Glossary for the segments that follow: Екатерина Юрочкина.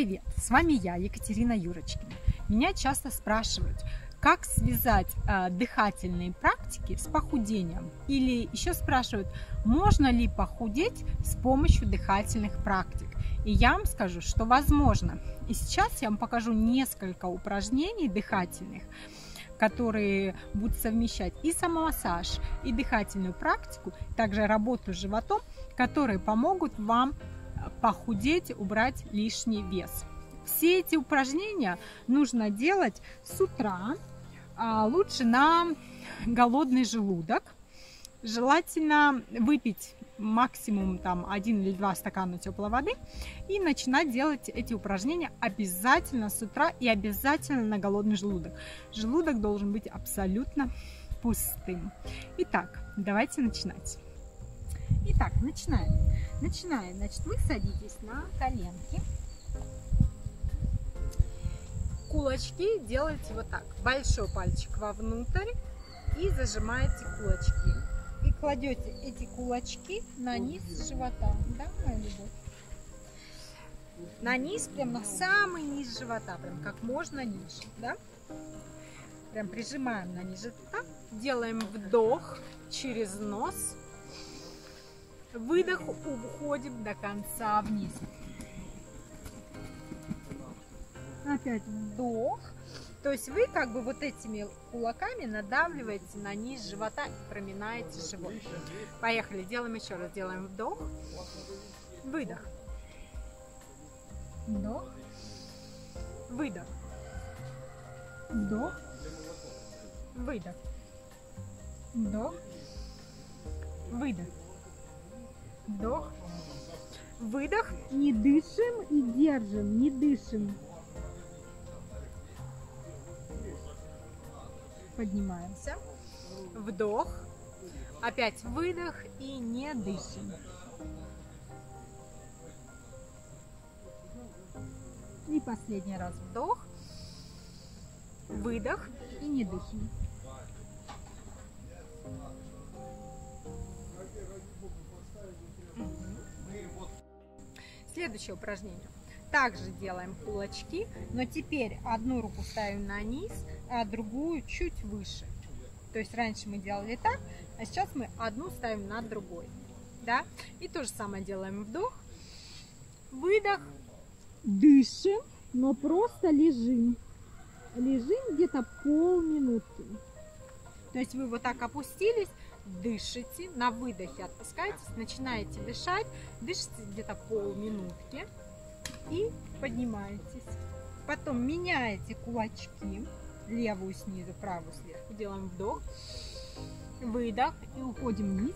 привет! С вами я, Екатерина Юрочкина. Меня часто спрашивают, как связать дыхательные практики с похудением. Или еще спрашивают, можно ли похудеть с помощью дыхательных практик. И я вам скажу, что возможно. И сейчас я вам покажу несколько упражнений дыхательных, которые будут совмещать и самомассаж, и дыхательную практику, также работу с животом, которые помогут вам похудеть, убрать лишний вес. Все эти упражнения нужно делать с утра, лучше на голодный желудок. Желательно выпить максимум 1 или 2 стакана теплой воды и начинать делать эти упражнения обязательно с утра и обязательно на голодный желудок. Желудок должен быть абсолютно пустым. Итак, давайте начинать. Итак, начинаем. Значит, вы садитесь на коленки. Кулачки делаете вот так. Большой пальчик вовнутрь и зажимаете кулачки. И кладете эти кулачки на низ живота. Да, моя любовь? На низ, прям на самый низ живота. Прям как можно ниже. Да? Прям прижимаем на низ живота. Делаем вдох через нос. Выдох, уходим до конца вниз. Опять вдох. То есть вы как бы вот этими кулаками надавливаете на низ живота и проминаете живот. Поехали, делаем еще раз. Делаем вдох. Выдох. Вдох. Выдох. Вдох. Выдох. Вдох. Выдох. Вдох, выдох, не дышим и держим, не дышим. Поднимаемся, вдох, опять выдох и не дышим. И последний раз вдох, выдох и не дышим. Следующее упражнение. Также делаем кулачки, но теперь одну руку ставим на низ, а другую чуть выше. То есть раньше мы делали так, а сейчас мы одну ставим над другой. Да? И то же самое делаем вдох, выдох. Дышим, но просто лежим. Лежим где-то полминутки. То есть вы вот так опустились, дышите, на выдохе отпускаетесь, начинаете дышать, дышите где-то полминутки и поднимаетесь. Потом меняете кулачки, левую снизу, правую сверху. Делаем вдох, выдох и уходим вниз.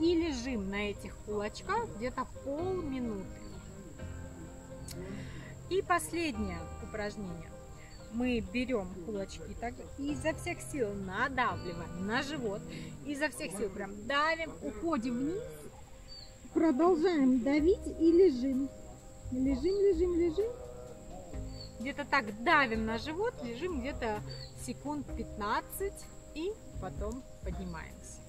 И лежим на этих кулачках где-то полминуты. И последнее упражнение. Мы берем кулачки так, и изо всех сил надавливаем на живот. Изо всех сил прям давим, уходим вниз. Продолжаем давить и лежим. Лежим. Где-то так давим на живот, лежим где-то секунд 15 и потом поднимаемся.